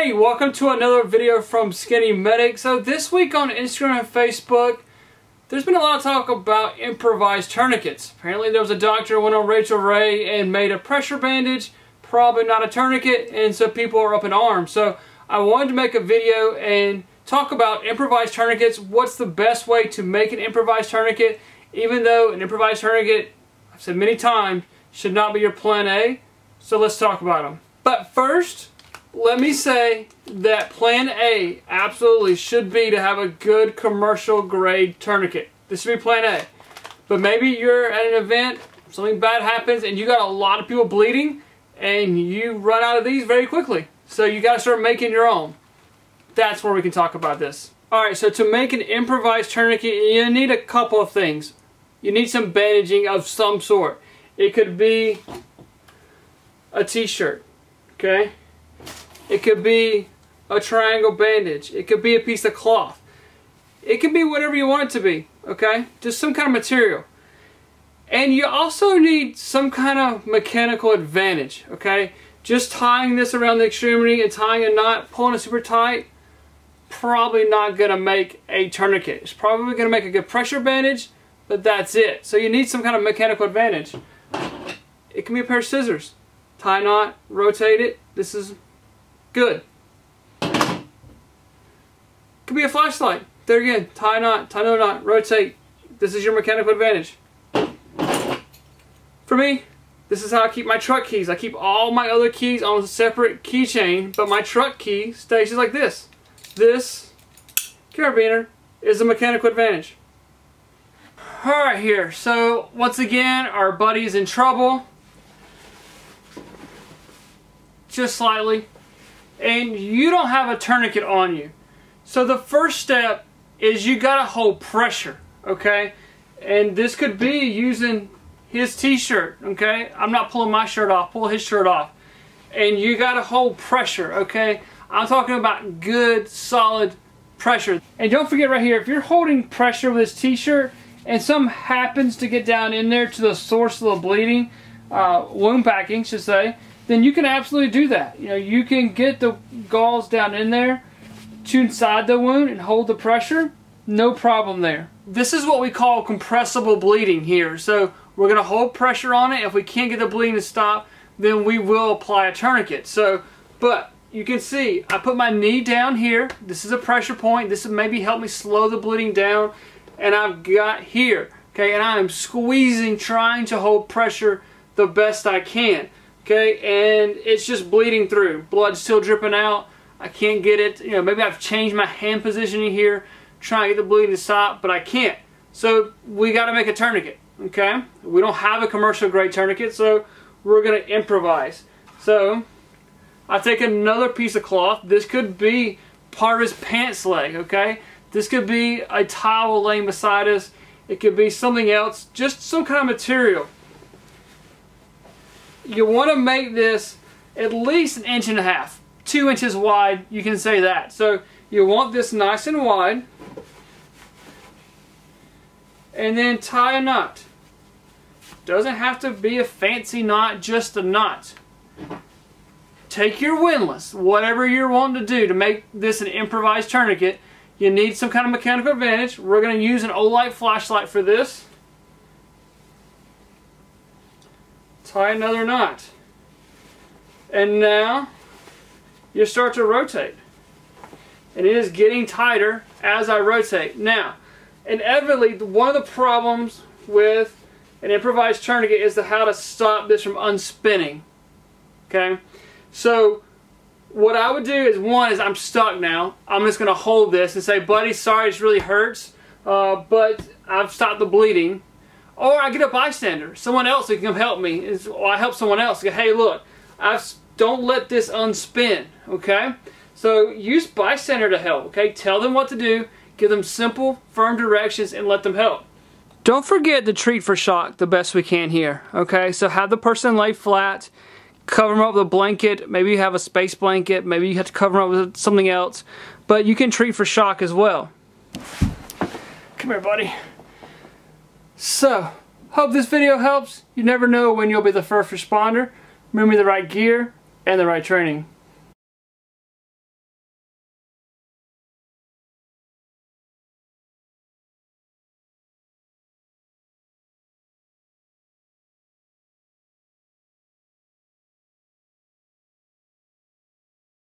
Hey, welcome to another video from Skinny Medic. So this week on Instagram and Facebook, there's been a lot of talk about improvised tourniquets. Apparently there was a doctor who went on Rachel Ray and made a pressure bandage, probably not a tourniquet, and so people are up in arms. So I wanted to make a video and talk about improvised tourniquets. What's the best way to make an improvised tourniquet? Even though an improvised tourniquet, I've said many times, should not be your plan A. So let's talk about them. But first, let me say that plan A absolutely should be to have a good commercial grade tourniquet. This should be plan A. But maybe you're at an event, something bad happens, and you got a lot of people bleeding, and you run out of these very quickly. So you got to start making your own. That's where we can talk about this. Alright, so to make an improvised tourniquet, you need a couple of things. You need some bandaging of some sort. It could be a t-shirt, okay? It could be a triangle bandage. It could be a piece of cloth. It could be whatever you want it to be, okay? Just some kind of material. And you also need some kind of mechanical advantage, okay? Just tying this around the extremity and tying a knot, pulling it super tight, probably not going to make a tourniquet. It's probably going to make a good pressure bandage, but that's it. So you need some kind of mechanical advantage. It can be a pair of scissors. Tie a knot, rotate it. This is good. Could be a flashlight. There again, tie a knot, tie another knot, rotate. This is your mechanical advantage. For me, this is how I keep my truck keys. I keep all my other keys on a separate keychain, but my truck key stays just like this. This carabiner is a mechanical advantage. Alright here, so once again, our buddy's in trouble. Just slightly. And you don't have a tourniquet on you. So the first step is you gotta hold pressure, okay? And this could be using his t-shirt, okay? I'm not pulling my shirt off, pull his shirt off. And you gotta hold pressure, okay? I'm talking about good, solid pressure. And don't forget right here, if you're holding pressure with this t-shirt and something happens to get down in there to the source of the bleeding, wound packing, should say, then you can absolutely do that. You know, you can get the galls down in there to inside the wound and hold the pressure, no problem there. This is what we call compressible bleeding here. So we're gonna hold pressure on it. If we can't get the bleeding to stop, then we will apply a tourniquet. So, but you can see, I put my knee down here. This is a pressure point. This will maybe help me slow the bleeding down. And I've got here, okay, and I am squeezing, trying to hold pressure the best I can. Okay, and it's just bleeding through. Blood's still dripping out. I can't get it. You know, maybe I've changed my hand positioning here, trying to get the bleeding to stop, but I can't. So we got to make a tourniquet. Okay, we don't have a commercial grade tourniquet, so we're gonna improvise. So I take another piece of cloth. This could be part of his pants leg. Okay, this could be a towel laying beside us. It could be something else. Just some kind of material. You want to make this at least 1.5 inches, 2 inches wide, you can say that. So you want this nice and wide, and then tie a knot. Doesn't have to be a fancy knot, just a knot. Take your windlass, whatever you're wanting to do to make this an improvised tourniquet. You need some kind of mechanical advantage. We're going to use an Olight flashlight for this. Tie another knot, and now you start to rotate, and it is getting tighter as I rotate. Now, inevitably, one of the problems with an improvised tourniquet is how to stop this from unspinning. Okay, so what I would do is, one is I'm stuck now. I'm just going to hold this and say, buddy, sorry, this really hurts, but I've stopped the bleeding. Or I get a bystander, someone else who can come help me. Or I help someone else. Go, hey, look, don't let this unspin, okay? So use bystander to help, okay? Tell them what to do. Give them simple, firm directions and let them help. Don't forget to treat for shock the best we can here, okay? So have the person lay flat. Cover them up with a blanket. Maybe you have a space blanket. Maybe you have to cover them up with something else. But you can treat for shock as well. Come here, buddy. So, hope this video helps. You never know when you'll be the first responder. Remember the right gear and the right training.